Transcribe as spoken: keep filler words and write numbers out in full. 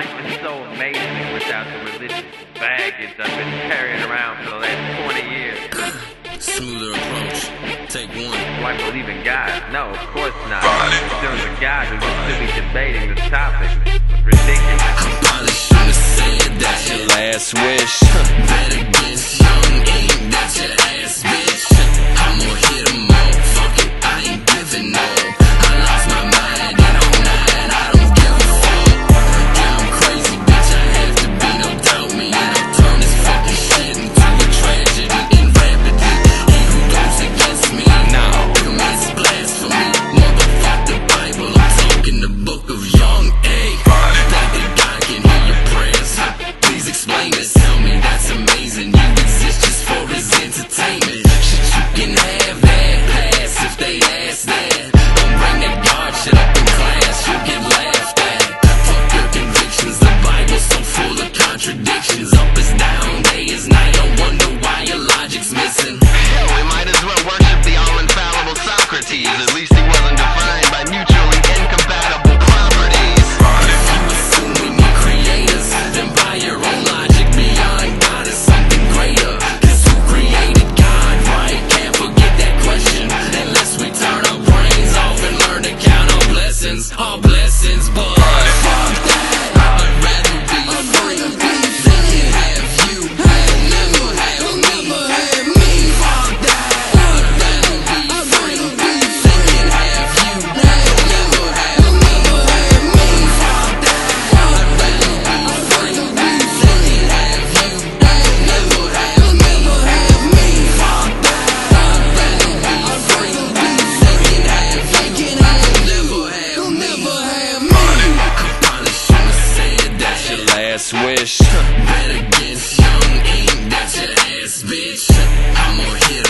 life is so amazing without the religious baggage I've been carrying around for the last twenty years. Smoother approach. Take one. Do I believe in God? No, of course not. If there was a God who would still be debating this topic, it's ridiculous. I probably should have said that's your last wish. Better get some ink, that's your ass, bitch. I'm gonna hit them all. Fuck it, I ain't giving no. I lost my mind and I'm not, I don't give a fuck. Yeah, I'm crazy, bitch, I have to be, no doubt me. And I've thrown this fucking shit into a tragedy and rapidly. He who goes against me, now commits blasphemy. Motherfuck the Bible, I'm talking the book of Young A. Think that God can hear your prayers, huh? Please explain this, tell me that's amazing. You exist just for his entertainment. Shit, you can have that pass if they ask that. Don't bring that God shit up in class, you get laughed at. Fuck your convictions, the Bible's so full of contradictions. Up is down, day is night, I wonder why your logic's missing. We might as well worship the all-infallible Socrates. At least he wasn't defined by mutually incompatible properties. If you assume we need creators, then by your own logic, beyond God is something greater. Cause who created God, right? Can't forget that question. Unless we turn our brains off and learn to count our blessings, our blessings, but fuck that. I'd rather be free than have you. I'll never have me. Fuck that. I'd rather be free than have you. I'll never have me. Fuck that. I'd rather be free than have you. I'll never have me. Fuck that. I'd rather be free than have you. I'll never have me. I probably should have said that's your last wish. Better get some ink, that's your ass, bitch. I'm gonna hit 'em.